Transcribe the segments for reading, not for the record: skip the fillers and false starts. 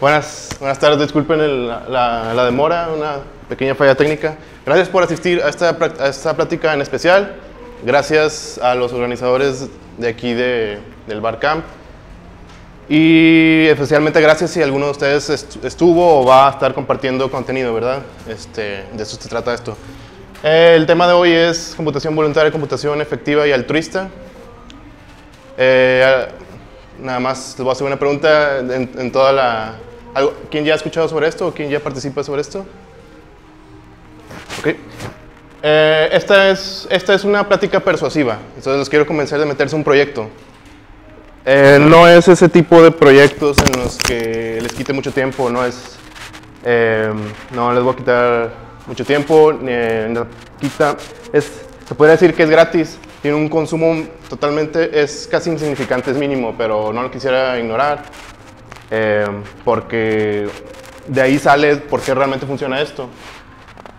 Buenas tardes, disculpen la demora, una pequeña falla técnica. Gracias por asistir a esta plática en especial. Gracias a los organizadores de aquí del BarCamp. Y especialmente gracias si alguno de ustedes estuvo o va a estar compartiendo contenido, ¿verdad? De eso se trata esto. El tema de hoy es computación voluntaria, computación efectiva y altruista. Nada más les voy a hacer una pregunta en toda la... ¿Quién ya ha escuchado sobre esto o quién ya participa sobre esto? Ok. Esta es una plática persuasiva, entonces los quiero convencer de meterse un proyecto. No es ese tipo de proyectos en los que les quite mucho tiempo, no les voy a quitar mucho tiempo, se podría decir que es gratis, tiene un consumo totalmente, es casi insignificante, es mínimo, pero no lo quisiera ignorar. Porque de ahí sale por qué realmente funciona esto.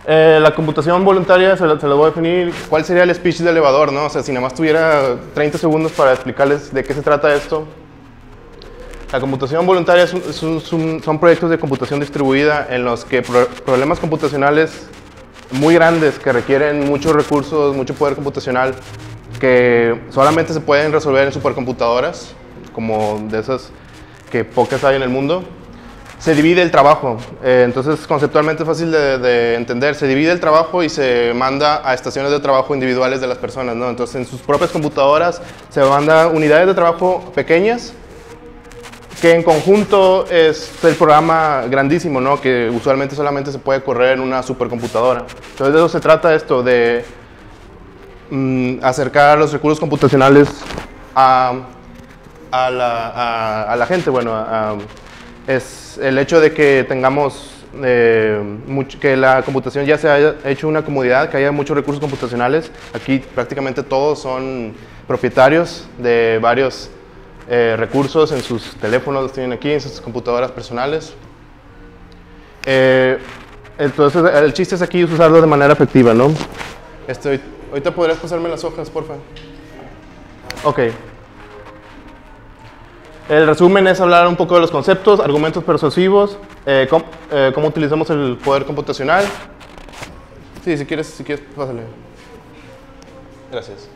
La computación voluntaria se la voy a definir. ¿Cuál sería el speech de elevador, no? O sea, si nada más tuviera 30 segundos para explicarles de qué se trata esto. La computación voluntaria son proyectos de computación distribuida en los que problemas computacionales muy grandes que requieren muchos recursos, mucho poder computacional, que solamente se pueden resolver en supercomputadoras, como de esas que pocas hay en el mundo. Se divide el trabajo, entonces conceptualmente es fácil de entender. Se divide el trabajo y se manda a estaciones de trabajo individuales de las personas, ¿no? Entonces en sus propias computadoras se manda unidades de trabajo pequeñas que en conjunto es el programa grandísimo, ¿no? Que usualmente solamente se puede correr en una supercomputadora. Entonces de eso se trata esto, de acercar los recursos computacionales a la gente. Bueno, es el hecho de que tengamos, que la computación ya se haya hecho una comodidad, que haya muchos recursos computacionales. Aquí prácticamente todos son propietarios de varios recursos, en sus teléfonos los tienen aquí, en sus computadoras personales. Entonces el chiste es aquí es usarlo de manera efectiva, ¿no? Ahorita podrías pasarme las hojas, porfa. Ok. El resumen es hablar un poco de los conceptos, argumentos persuasivos, cómo utilizamos el poder computacional. Sí, si quieres, pásale. Gracias.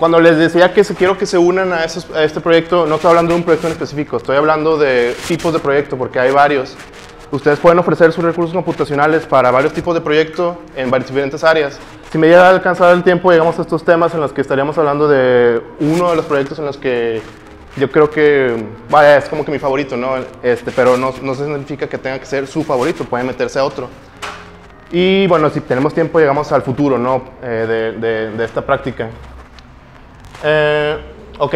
Cuando les decía que quiero que se unan a este proyecto, no estoy hablando de un proyecto en específico, estoy hablando de tipos de proyecto, porque hay varios. Ustedes pueden ofrecer sus recursos computacionales para varios tipos de proyecto en varias diferentes áreas. Si me llega a alcanzar el tiempo, llegamos a estos temas en los que estaríamos hablando de uno de los proyectos en los que yo creo que, vaya, es como que mi favorito, ¿no? Pero no significa que tenga que ser su favorito, pueden meterse a otro. Y bueno, si tenemos tiempo, llegamos al futuro, ¿no? De esta práctica. Ok.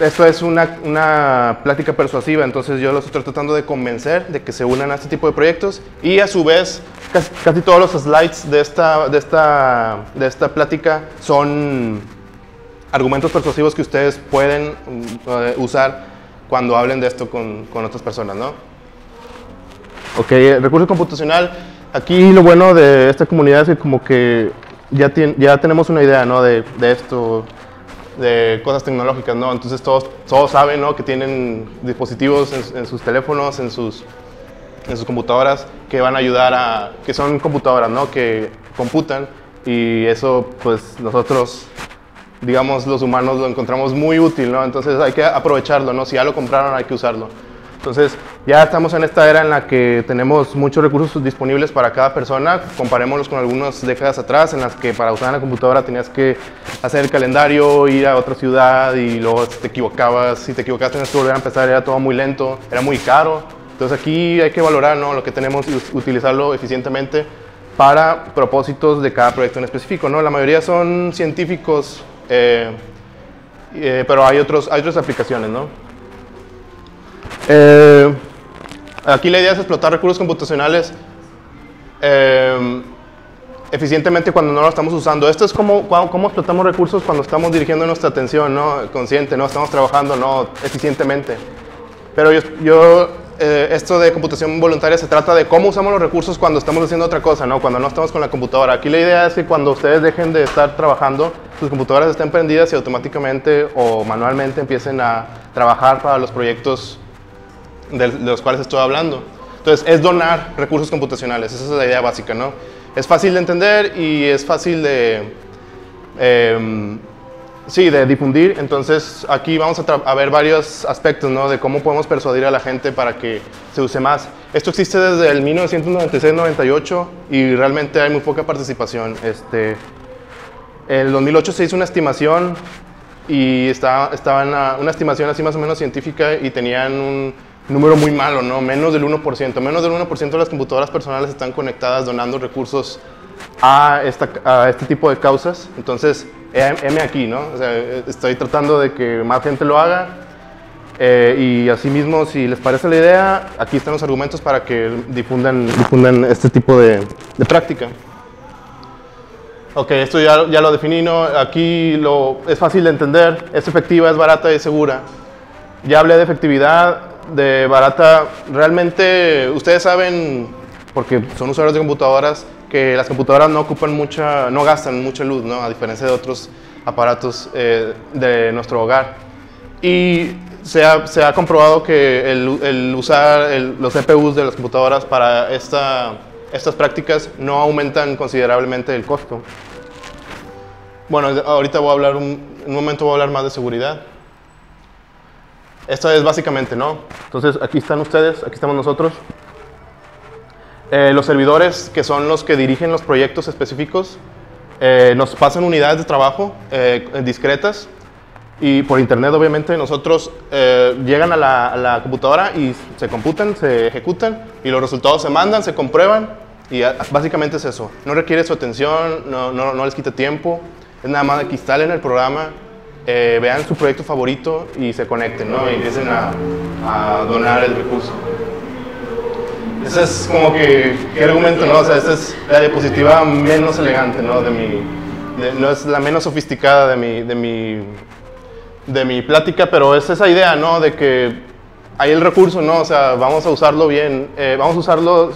Esto es una plática persuasiva, entonces yo los estoy tratando de convencer de que se unan a este tipo de proyectos, y a su vez casi todos los slides de esta plática son argumentos persuasivos que ustedes pueden usar cuando hablen de esto con otras personas, ¿no? Ok, recurso computacional. Aquí lo bueno de esta comunidad es que como que ya tenemos una idea, ¿no? de esto, de cosas tecnológicas, ¿no? Entonces todos saben, ¿no?, que tienen dispositivos en sus teléfonos, en sus computadoras, que van a ayudar que son computadoras, ¿no?, que computan, y eso pues nosotros, digamos, los humanos lo encontramos muy útil, ¿no? Entonces hay que aprovecharlo, ¿no? Si ya lo compraron, hay que usarlo. Entonces ya estamos en esta era en la que tenemos muchos recursos disponibles para cada persona. Comparémoslos con algunas décadas atrás en las que para usar una computadora tenías que hacer el calendario, ir a otra ciudad, y luego si te equivocabas tenías que volver a empezar, era todo muy lento, era muy caro. Entonces aquí hay que valorar, ¿no?, lo que tenemos y utilizarlo eficientemente para propósitos de cada proyecto en específico, ¿no? La mayoría son científicos, pero hay otras aplicaciones, ¿no? Aquí la idea es explotar recursos computacionales eficientemente cuando no lo estamos usando. Esto es como explotamos recursos cuando estamos dirigiendo nuestra atención, ¿no?, consciente, ¿no? Estamos trabajando, ¿no?, eficientemente. Pero yo esto de computación voluntaria se trata de cómo usamos los recursos cuando estamos haciendo otra cosa, ¿no? Cuando no estamos con la computadora. Aquí la idea es que cuando ustedes dejen de estar trabajando, sus computadoras estén prendidas y automáticamente o manualmente empiecen a trabajar para los proyectos de los cuales estoy hablando. Entonces, es donar recursos computacionales. Esa es la idea básica, ¿no? Es fácil de entender y es fácil de... sí, de difundir. Entonces aquí vamos a ver varios aspectos, ¿no? De cómo podemos persuadir a la gente para que se use más. Esto existe desde el 1996-98 y realmente hay muy poca participación. En el 2008 se hizo una estimación y estaban una estimación así más o menos científica y tenían un número muy malo, ¿no? Menos del 1%. Menos del 1% de las computadoras personales están conectadas donando recursos a este tipo de causas. Entonces, M aquí, ¿no? O sea, estoy tratando de que más gente lo haga y asimismo, si les parece la idea, aquí están los argumentos para que difundan este tipo de práctica. Ok, esto ya lo definí, ¿no? Aquí es fácil de entender, es efectiva, es barata y es segura. Ya hablé de efectividad, de barata. Realmente, ustedes saben, porque son usuarios de computadoras, que las computadoras no gastan mucha luz, ¿no? A diferencia de otros aparatos de nuestro hogar. Y se ha comprobado que el usar los CPUs de las computadoras para estas prácticas no aumentan considerablemente el costo. Bueno, ahorita voy a hablar, en un momento voy a hablar más de seguridad. Esto es básicamente, ¿no? Entonces, aquí están ustedes, aquí estamos nosotros. Los servidores, que son los que dirigen los proyectos específicos, nos pasan unidades de trabajo discretas y por internet, obviamente, nosotros llegan a la computadora y se computan, se ejecutan y los resultados se mandan, se comprueban y básicamente es eso. No requiere su atención, no les quita tiempo, es nada más que instalen el programa, vean su proyecto favorito y se conecten, ¿no? Y empiecen a donar el recurso. Ese es como que, ¿qué argumento, no? O sea, esta es la diapositiva menos elegante, ¿no? No es la menos sofisticada de mi plática, pero es esa idea, ¿no? De que hay el recurso, ¿no? O sea, vamos a usarlo bien. Vamos a usarlo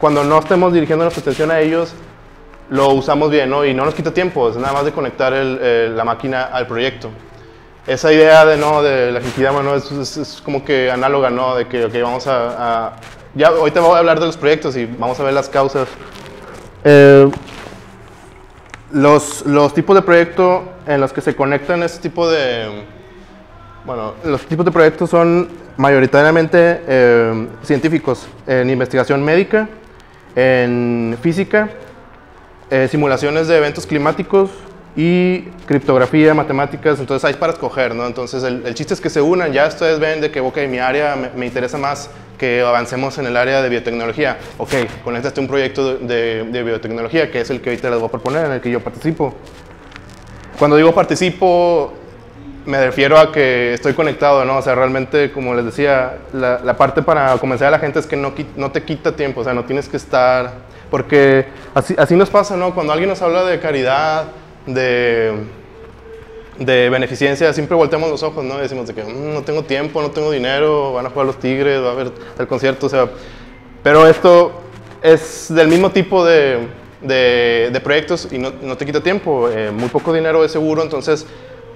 cuando no estemos dirigiendo nuestra atención a ellos, lo usamos bien, ¿no? Y no nos quita tiempo, es nada más de conectar la máquina al proyecto. Esa idea de la Genkidama, ¿no? Es como que análoga, ¿no? De que, ok, vamos a ya ahorita voy a hablar de los proyectos y vamos a ver las causas. Los tipos de proyecto en los que se conectan este tipo de... Bueno, los tipos de proyectos son mayoritariamente científicos, en investigación médica, en física, simulaciones de eventos climáticos y criptografía, matemáticas. Entonces hay para escoger, ¿no? Entonces el chiste es que se unan. Ya ustedes ven de que, ok, mi área me interesa más que avancemos en el área de biotecnología. Ok, conéctate a un proyecto de biotecnología, que es el que ahorita les voy a proponer, en el que yo participo. Cuando digo participo, me refiero a que estoy conectado, ¿no? O sea, realmente, como les decía, la parte para convencer a la gente es que no te quita tiempo, o sea, no tienes que estar... Porque así nos pasa, ¿no? Cuando alguien nos habla de caridad, de beneficencia, siempre volteamos los ojos, ¿no? Y decimos de que no tengo tiempo, no tengo dinero, van a jugar los Tigres, va a haber el concierto, o sea... Pero esto es del mismo tipo de proyectos y no te quita tiempo. Muy poco dinero es seguro, entonces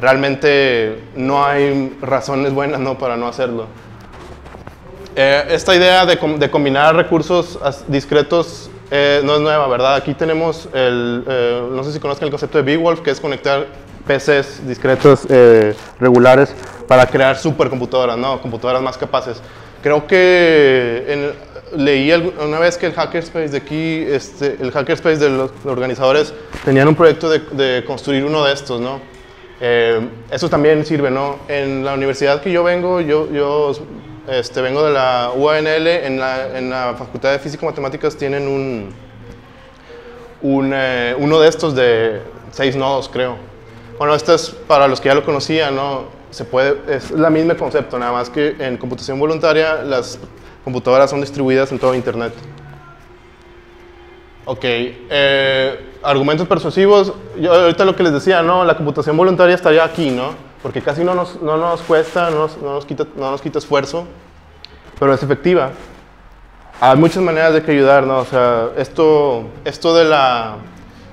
realmente no hay razones buenas, ¿no? Para no hacerlo. Esta idea de combinar recursos discretos no es nueva, ¿verdad? Aquí tenemos no sé si conozcan el concepto de Beowulf, que es conectar PCs discretos regulares para crear supercomputadoras, ¿no? Computadoras más capaces. Creo que leí una vez que el hackerspace de aquí, el hackerspace de los organizadores, tenían un proyecto de construir uno de estos, ¿no? Eso también sirve, ¿no? En la universidad que yo vengo, yo vengo de la UANL, en la Facultad de Físico-Matemáticas tienen uno de estos de 6 nodos, creo. Bueno, esto es para los que ya lo conocían, ¿no? Es el mismo concepto, nada más que en computación voluntaria las computadoras son distribuidas en todo internet. Ok, argumentos persuasivos. Yo ahorita lo que les decía, ¿no? La computación voluntaria estaría aquí, ¿no? Porque casi no nos cuesta, no nos quita esfuerzo. pero es efectiva. Hay muchas maneras de que ayudar, ¿no? O sea, esto de la...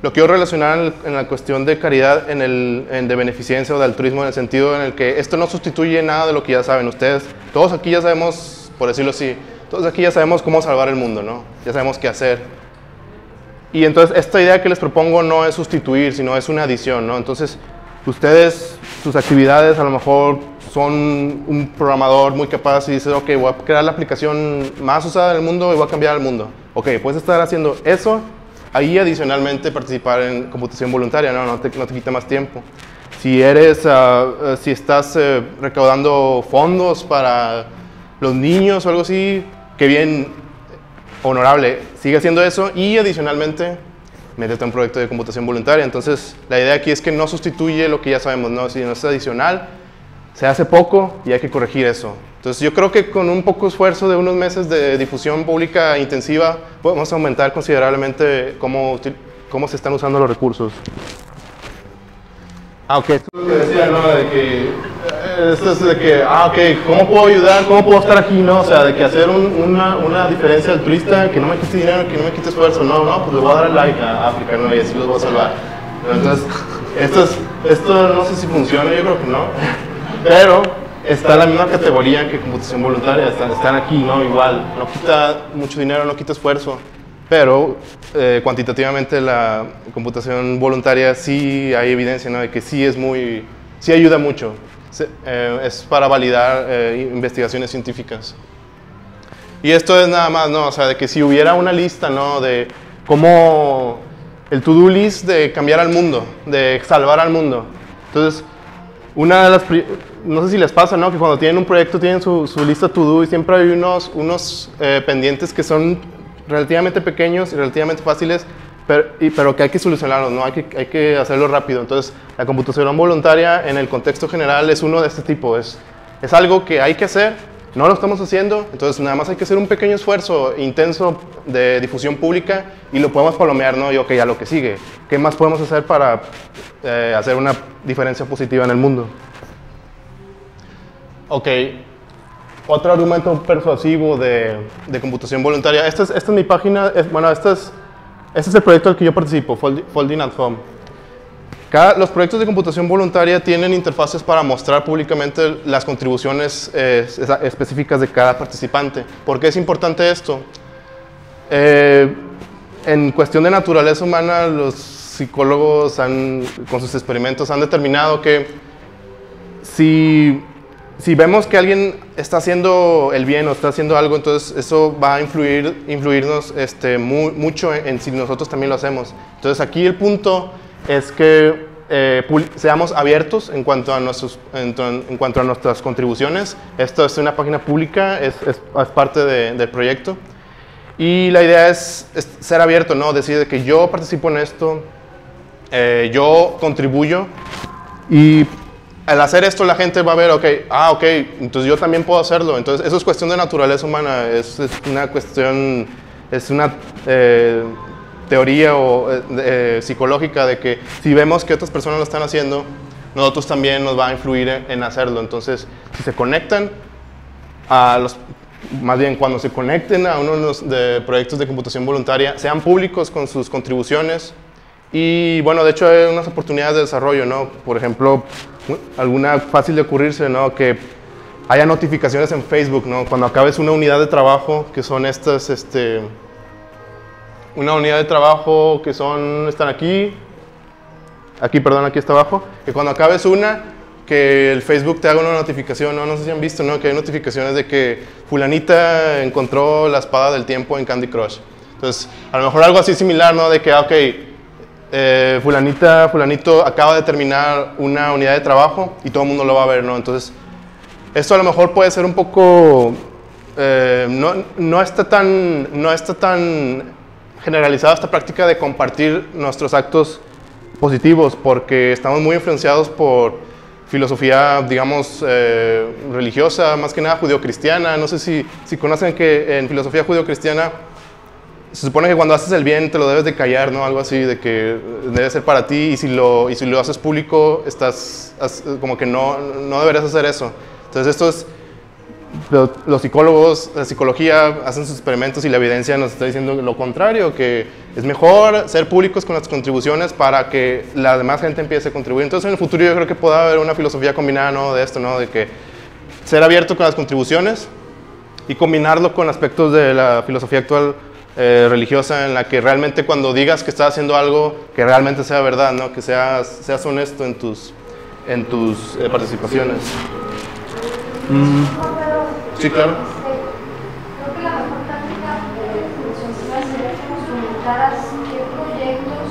Lo quiero relacionar en la cuestión de caridad, de beneficencia o de altruismo, en el sentido en el que esto no sustituye nada de lo que ya saben ustedes. Todos aquí ya sabemos, por decirlo así, todos aquí ya sabemos cómo salvar el mundo, ¿no? Ya sabemos qué hacer. Y entonces esta idea que les propongo no es sustituir, sino es una adición, ¿no? Entonces, ustedes, sus actividades, a lo mejor son un programador muy capaz y dice, ok, voy a crear la aplicación más usada del mundo y voy a cambiar el mundo. Ok, puedes estar haciendo eso, ahí adicionalmente participar en computación voluntaria, no te quita más tiempo. Si eres, si estás recaudando fondos para los niños o algo así, qué bien, honorable, sigue haciendo eso y adicionalmente métete a un proyecto de computación voluntaria. Entonces, la idea aquí es que no sustituye lo que ya sabemos, ¿no? Si no es adicional, se hace poco y hay que corregir eso. Entonces, yo creo que con un poco esfuerzo de unos meses de difusión pública intensiva, podemos aumentar considerablemente cómo se están usando los recursos. Aunque esto es lo que decía, ¿no? De que, esto es de que, ¿cómo puedo ayudar? ¿Cómo puedo estar aquí? ¿No? O sea, de que hacer una diferencia altruista, que no me quite dinero, que no me quite esfuerzo. No, pues le voy a dar el like a África, ¿no? Y así los voy a salvar. Entonces, esto no sé si funciona, yo creo que no. Pero está en la misma categoría que computación voluntaria, están aquí, ¿no? Igual, no quita mucho dinero, no quita esfuerzo. Pero cuantitativamente la computación voluntaria sí hay evidencia, ¿no? De que sí ayuda mucho. Es para validar investigaciones científicas. Y esto es nada más, ¿no? O sea, de que si hubiera una lista, ¿no? De cómo el to-do list de cambiar al mundo, de salvar al mundo. Entonces, una de las... No sé si les pasa, ¿no? Que cuando tienen un proyecto tienen su lista to-do y siempre hay unos pendientes que son relativamente pequeños y relativamente fáciles, pero que hay que solucionarlos, ¿no? Hay que hacerlo rápido. Entonces, la computación voluntaria en el contexto general es uno de este tipo. Es algo que hay que hacer, no lo estamos haciendo, entonces nada más hay que hacer un pequeño esfuerzo intenso de difusión pública y lo podemos palomear, ¿no? Y ok, a lo que sigue. ¿Qué más podemos hacer para hacer una diferencia positiva en el mundo? Ok. Otro argumento persuasivo de computación voluntaria. Esta es mi página, este es el proyecto al que yo participo, Folding@home. Los proyectos de computación voluntaria tienen interfaces para mostrar públicamente las contribuciones específicas de cada participante. ¿Por qué es importante esto? En cuestión de naturaleza humana, los psicólogos con sus experimentos han determinado que si vemos que alguien está haciendo el bien o está haciendo algo, entonces eso va a influirnos mucho en si nosotros también lo hacemos. Entonces aquí el punto es que seamos abiertos en cuanto a nuestras contribuciones. Esto es una página pública, es parte del proyecto. Y la idea es ser abierto, ¿no? Decir que yo participo en esto, yo contribuyo y... Al hacer esto la gente va a ver, ok, entonces yo también puedo hacerlo. Entonces eso es cuestión de naturaleza humana, es una teoría psicológica de que si vemos que otras personas lo están haciendo, nosotros también nos va a influir en hacerlo. Entonces, si se conectan a los... Más bien, cuando se conecten a uno de los proyectos de computación voluntaria, sean públicos con sus contribuciones. Y bueno, de hecho hay unas oportunidades de desarrollo, ¿no? Por ejemplo, alguna fácil de ocurrirse, ¿no? Que haya notificaciones en Facebook, ¿no? Cuando acabes una unidad de trabajo, que son estas, una unidad de trabajo que son, están aquí está abajo, que cuando acabes una, que el Facebook te haga una notificación, ¿no? No sé si han visto, ¿no? Que hay notificaciones de que fulanita encontró la espada del tiempo en Candy Crush. Entonces, a lo mejor algo así similar, ¿no? De que, ok... fulanito acaba de terminar una unidad de trabajo y todo el mundo lo va a ver, ¿no? Entonces, esto a lo mejor puede ser un poco... no está tan generalizada esta práctica de compartir nuestros actos positivos, porque estamos muy influenciados por filosofía, digamos, religiosa, más que nada judeocristiana. No sé si conocen que en filosofía judeocristiana se supone que cuando haces el bien te lo debes de callar, ¿no? Algo así, de que debe ser para ti y si lo haces público, como que no deberías hacer eso. Entonces, esto es los psicólogos, la psicología, hacen sus experimentos y la evidencia nos está diciendo lo contrario, que es mejor ser públicos con las contribuciones para que la demás gente empiece a contribuir. Entonces, en el futuro yo creo que pueda haber una filosofía combinada, ¿no?, de esto, ¿no?, de que ser abierto con las contribuciones y combinarlo con aspectos de la filosofía actual religiosa, en la que realmente cuando digas que estás haciendo algo, que realmente sea verdad, ¿no?, que seas honesto en tus participaciones. Sí, claro. Creo que la mejor táctica discursiva sería que nos comentaras qué proyectos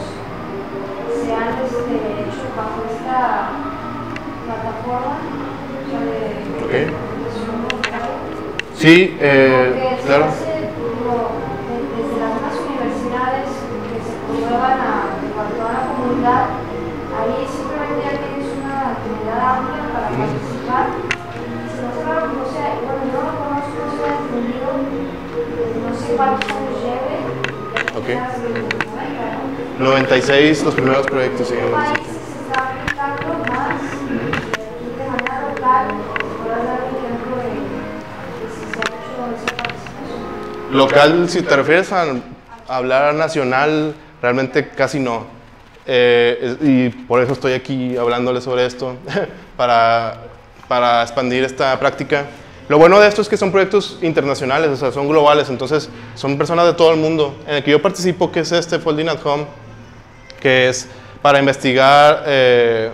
se han hecho bajo esta plataforma de discusión local. Sí, claro. Desde las mismas universidades que se promuevan a toda la comunidad, ahí simplemente ya tienes una actividad amplia para participar. Okay. 96 los primeros proyectos, sí. Local, si te refieres a hablar nacional, realmente casi no. Y por eso estoy aquí hablándoles sobre esto, para expandir esta práctica. Lo bueno de esto es que son proyectos internacionales, o sea, son globales, entonces son personas de todo el mundo. En el que yo participo, que es este Folding@home, que es para investigar,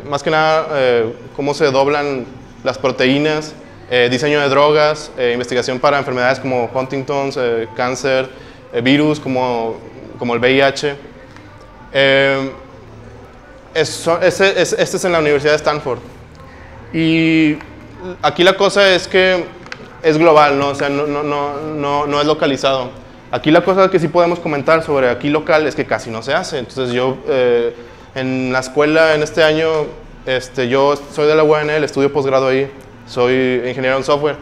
más que nada, cómo se doblan las proteínas, diseño de drogas, investigación para enfermedades como Huntington's, cáncer, virus como el VIH. Este es en la Universidad de Stanford. Y aquí la cosa es que es global, ¿no? O sea, no es localizado. Aquí la cosa que sí podemos comentar sobre aquí local es que casi no se hace. Entonces yo en la escuela en este año, yo soy de la UANL, estudio posgrado ahí, soy ingeniero en software.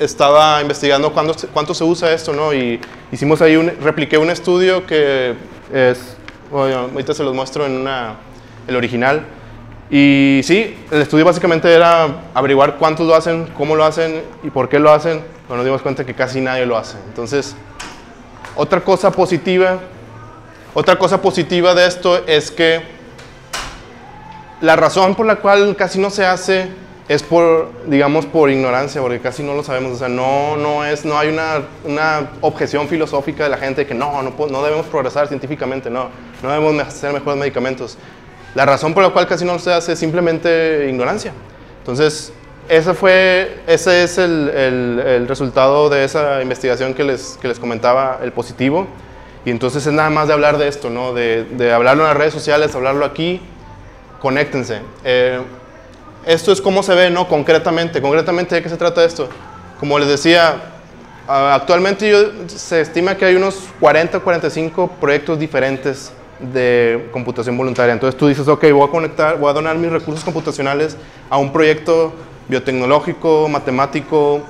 Estaba investigando cuánto se usa esto, ¿no? Y hicimos ahí, repliqué un estudio que es, bueno, ahorita se los muestro en el original. Y sí, el estudio básicamente era averiguar cuántos lo hacen, cómo lo hacen y por qué lo hacen, pero nos dimos cuenta que casi nadie lo hace. Entonces, otra cosa positiva de esto es que la razón por la cual casi no se hace es digamos, por ignorancia, porque casi no lo sabemos. O sea, no hay una objeción filosófica de la gente de que no debemos progresar científicamente, no debemos hacer mejores medicamentos. La razón por la cual casi no se hace es simplemente ignorancia. Entonces, ese es el resultado de esa investigación que les comentaba, el positivo. Y entonces es nada más de hablar de esto, ¿no? De hablarlo en las redes sociales, hablarlo aquí. Conéctense. Esto es cómo se ve, ¿no? Concretamente, ¿de qué se trata esto? Como les decía, actualmente se estima que hay unos 40 o 45 proyectos diferentes de computación voluntaria. Entonces tú dices, ok, voy a donar mis recursos computacionales a un proyecto biotecnológico, matemático,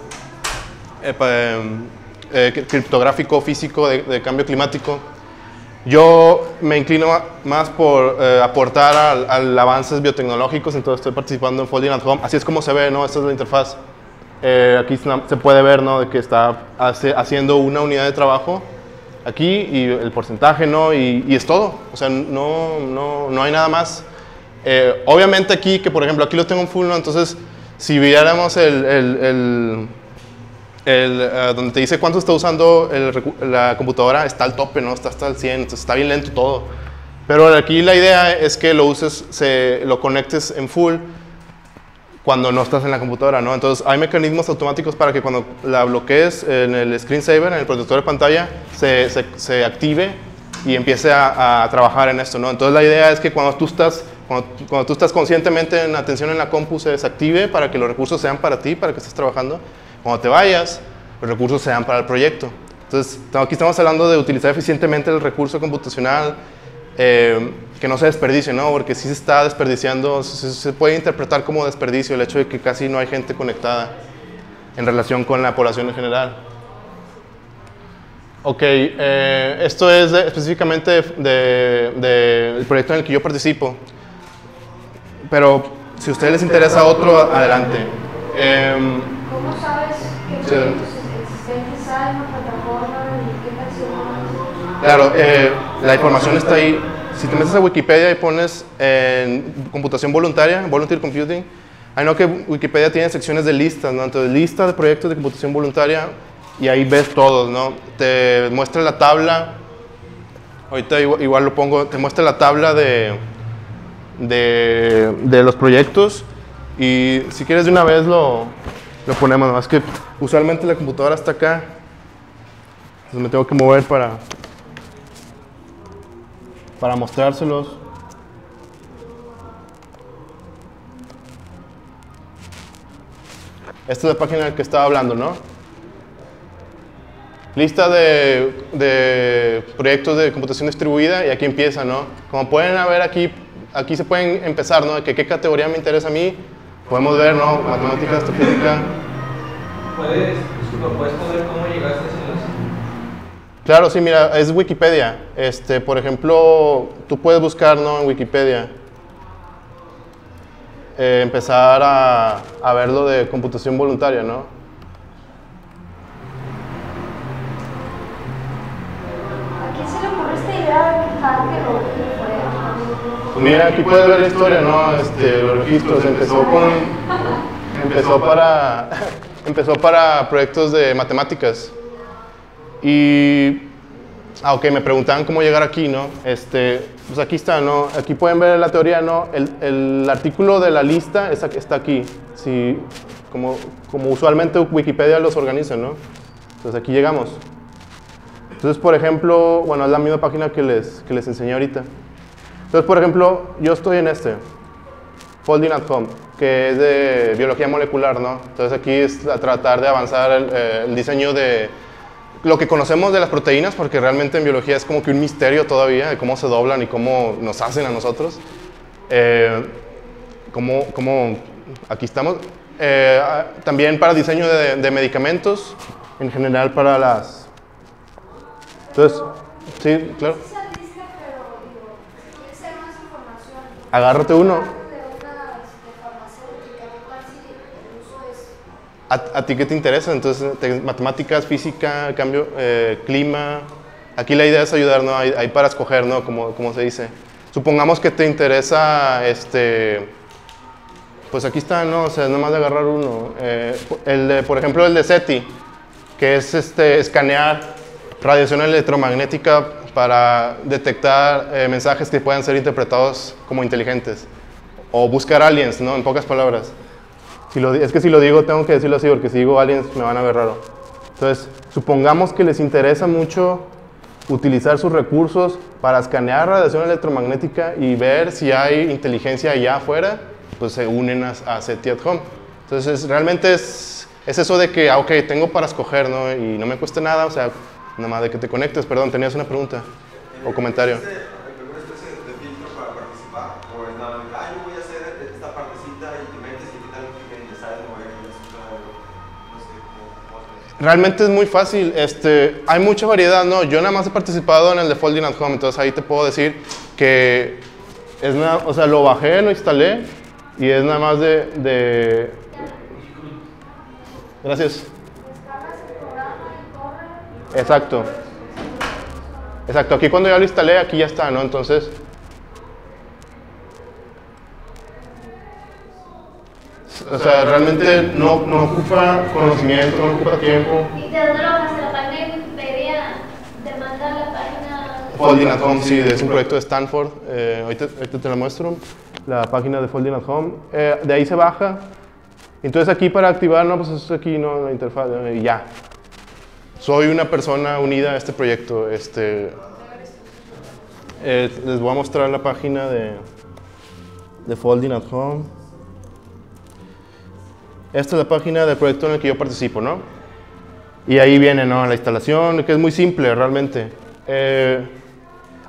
criptográfico, físico, de cambio climático. Yo me inclino más por aportar a avances biotecnológicos, entonces estoy participando en Folding@home. Así es como se ve, ¿no? Esta es la interfaz. Aquí se puede ver, ¿no?, de que está haciendo una unidad de trabajo aquí y el porcentaje, ¿no? Y es todo, o sea, no hay nada más. Obviamente aquí, que por ejemplo, aquí lo tengo en full, ¿no? Entonces, si viéramos donde te dice cuánto está usando la computadora, está al tope, ¿no? Está hasta el 100, entonces está bien lento todo. Pero aquí la idea es que lo uses, lo conectes en full cuando no estás en la computadora, ¿no? Entonces, hay mecanismos automáticos para que cuando la bloquees en el screensaver, en el protector de pantalla, se active y empiece a trabajar en esto, ¿no? Entonces, la idea es que cuando tú estás conscientemente en atención en la compu, se desactive para que los recursos sean para ti, para que estés trabajando. Cuando te vayas, los recursos sean para el proyecto. Entonces, aquí estamos hablando de utilizar eficientemente el recurso computacional, que no se desperdicie, ¿no? Porque sí se está desperdiciando, se puede interpretar como desperdicio el hecho de que casi no hay gente conectada en relación con la población en general. Ok, esto es específicamente del proyecto en el que yo participo, pero si a ustedes les interesa otro, adelante. ¿Cómo sabes qué proyectos existentes hay, una plataforma y qué canciones? Claro, la información está ahí. Si te metes a Wikipedia y pones computación voluntaria, Volunteer Computing, hay no que Wikipedia tiene secciones de listas, ¿no? Entonces, lista de proyectos de computación voluntaria y ahí ves todos, ¿no? Te muestra la tabla, ahorita igual lo pongo, te muestra la tabla de los proyectos y si quieres de una vez lo ponemos, ¿no? Es que usualmente la computadora está acá, entonces me tengo que mover para mostrárselos. Esta es la página de la que estaba hablando, ¿no? Lista de proyectos de computación distribuida y aquí empieza, ¿no? Como pueden ver aquí se pueden empezar, ¿no? ¿Qué categoría me interesa a mí? Podemos ver, ¿no? Matemáticas, astrofísica. ¿Puedes poder cómo llegaste a ese enlace? Claro, sí, mira, es Wikipedia. Por ejemplo, tú puedes buscar, ¿no? En Wikipedia. Empezar a ver lo de computación voluntaria, ¿no? Mira, aquí puedes ver la historia, ¿no? Los registros empezó para proyectos de matemáticas. Y ok, me preguntaban cómo llegar aquí, ¿no? Pues aquí está, ¿no? Aquí pueden ver la teoría, ¿no? El artículo de la lista está aquí. Sí, como usualmente Wikipedia los organiza, ¿no? Entonces aquí llegamos. Entonces, por ejemplo, bueno, es la misma página que les enseñé ahorita. Entonces, por ejemplo, yo estoy en Folding@home, que es de biología molecular, ¿no? Entonces aquí es a tratar de avanzar el diseño de lo que conocemos de las proteínas, porque realmente en biología es como que un misterio todavía de cómo se doblan y cómo nos hacen a nosotros. Aquí estamos. También para diseño de medicamentos, en general para las... Entonces, sí, claro. Agárrate uno. ¿A ti qué te interesa? Entonces, matemáticas, física, cambio, clima. Aquí la idea es ayudar, ¿no? Hay para escoger, ¿no? Como se dice. Supongamos que te interesa, pues aquí está, ¿no? O sea, nomás de agarrar uno. Por ejemplo, el de SETI, que es escanear radiación electromagnética para detectar mensajes que puedan ser interpretados como inteligentes. O buscar aliens, ¿no? En pocas palabras. Es que si lo digo, tengo que decirlo así, porque si digo aliens me van a ver raro. Entonces, supongamos que les interesa mucho utilizar sus recursos para escanear radiación electromagnética y ver si hay inteligencia allá afuera, pues se unen a SETI@home. Entonces, realmente es eso de que, ok, tengo para escoger, ¿no? Y no me cuesta nada, o sea... Nada más de que te conectes, perdón, tenías una pregunta o comentario. ¿Hay alguna especie de filtro para participar? ¿O es nada de, yo voy a hacer esta partecita y te metes y qué tal que te sabes mover? No sé, realmente es muy fácil, hay mucha variedad, ¿no? Yo nada más he participado en el de Folding@home, entonces ahí te puedo decir que es nada, o sea, lo bajé, lo instalé y es nada más de... Gracias. Exacto. Exacto, aquí cuando ya lo instalé, aquí ya está, ¿no? Entonces... O sea, realmente no ocupa conocimiento, no ocupa tiempo. ¿Y de dónde lo bajaste? ¿La página de Wikipedia te manda la página? Folding@home, sí, es un proyecto de Stanford. Ahorita te la muestro. La página de Folding@home. De ahí se baja. Entonces aquí para activar, no, pues es aquí, ¿no? La interfaz, y ya. Soy una persona unida a este proyecto. Les voy a mostrar la página de Folding@home. Esta es la página del proyecto en el que yo participo, ¿no? Y ahí viene, ¿no? La instalación, que es muy simple realmente.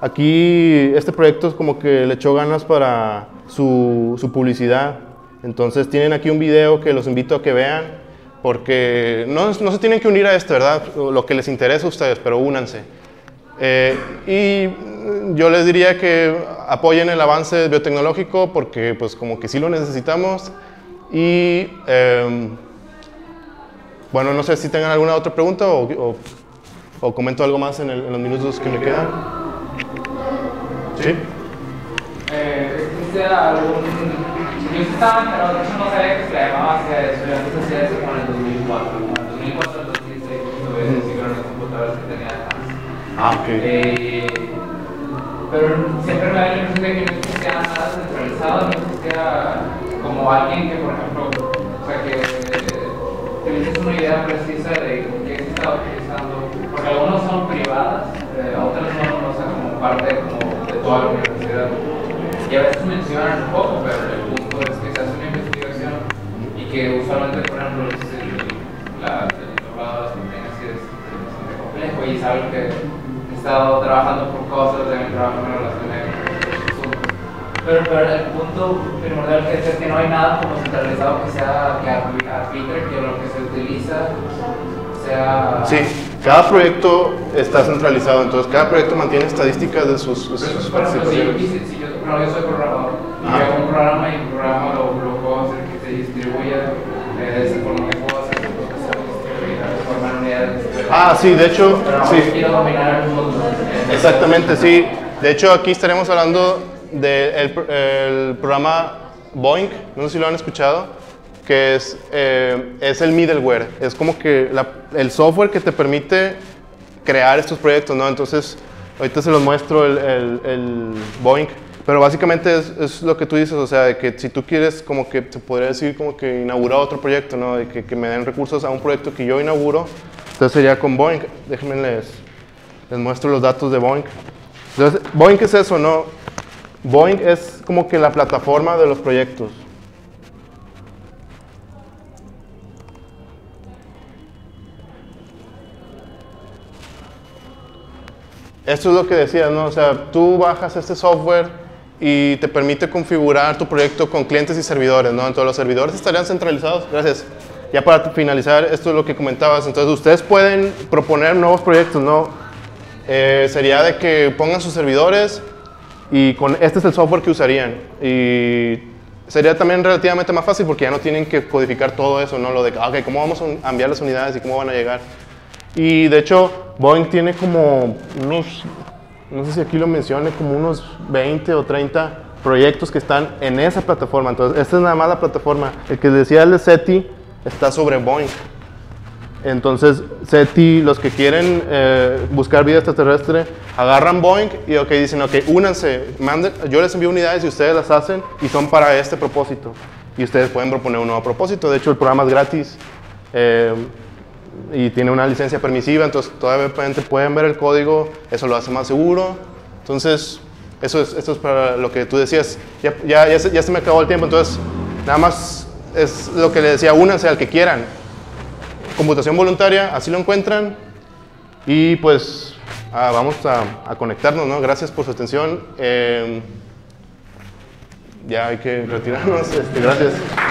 Aquí este proyecto es como que le echó ganas para su publicidad. Entonces tienen aquí un video que los invito a que vean. Porque no se tienen que unir a esto, ¿verdad? Lo que les interesa a ustedes, pero únanse. Y yo les diría que apoyen el avance biotecnológico porque pues como que sí lo necesitamos. Y Bueno, no sé si tengan alguna otra pregunta o comento algo más en los minutos que me quedan. ¿Sí? ¿Existe algún...? Yo estaba enterado, yo no sabía que se la llamaba hacia estudiantes sociales como en el 2004. En el 2004, el 2006, tuve sincrones computadoras que tenía atrás. Ah, ok. Pero siempre me da la impresión de que no existía nada centralizado, no existía como alguien que, por ejemplo, o sea, que tuvieses una idea precisa de qué se estaba utilizando. Porque algunos son privadas, otras son, o sea, como parte como de toda la universidad. Y a veces mencionan un poco, pero el punto es que se hace una investigación y que usualmente, por ejemplo, el doctorado de las contenas es bastante complejo y es algo que he estado trabajando por cosas de mi trabajo en relación a pero el punto primordial que es que no hay nada como centralizado que sea que arbitre, que lo que se utiliza sea... Sí. Cada proyecto está centralizado, entonces cada proyecto mantiene estadísticas de sus participaciones. Si yo soy programador, y hago un programa y el programa lo puedo hacer que se distribuya de esa forma que puedo hacer que se distribuya de forma unidades. Ah, sí, de hecho, pero no, sí. Quiero dominar el mundo. Exactamente, sí. De hecho, aquí estaremos hablando del programa BOINC, no sé si lo han escuchado, que es el middleware, es como que el software que te permite crear estos proyectos, ¿no? Entonces, ahorita se los muestro el BOINC, pero básicamente es lo que tú dices, o sea, de que si tú quieres, como que se podría decir como que inaugurar otro proyecto, ¿no? De que me den recursos a un proyecto que yo inauguro, entonces sería con BOINC. Déjenme les muestro los datos de BOINC. Entonces, BOINC es eso, ¿no? BOINC es como que la plataforma de los proyectos. Esto es lo que decías, ¿no? O sea, tú bajas este software y te permite configurar tu proyecto con clientes y servidores, ¿no? Entonces, los servidores estarían centralizados. Gracias. Ya para finalizar, esto es lo que comentabas. Entonces, ustedes pueden proponer nuevos proyectos, ¿no? Sería de que pongan sus servidores y este es el software que usarían. Y sería también relativamente más fácil porque ya no tienen que codificar todo eso, ¿no? Lo de, ok, ¿cómo vamos a enviar las unidades y cómo van a llegar? Y de hecho, BOINC tiene como unos, no sé si aquí lo mencioné, como unos 20 o 30 proyectos que están en esa plataforma. Entonces, esta es nada más la plataforma. El que decía el de SETI está sobre BOINC. Entonces, SETI, los que quieren buscar vida extraterrestre, agarran BOINC y okay, dicen, ok, únanse, manden, yo les envío unidades y ustedes las hacen y son para este propósito. Y ustedes pueden proponer un nuevo propósito. De hecho, el programa es gratis. Y tiene una licencia permisiva, entonces todavía pueden ver el código, eso lo hace más seguro. Entonces, esto es para lo que tú decías. Ya se me acabó el tiempo, entonces nada más es lo que le decía, únanse al que quieran. Computación voluntaria, así lo encuentran. Y pues vamos a conectarnos, ¿no? Gracias por su atención. Ya hay que retirarnos, gracias.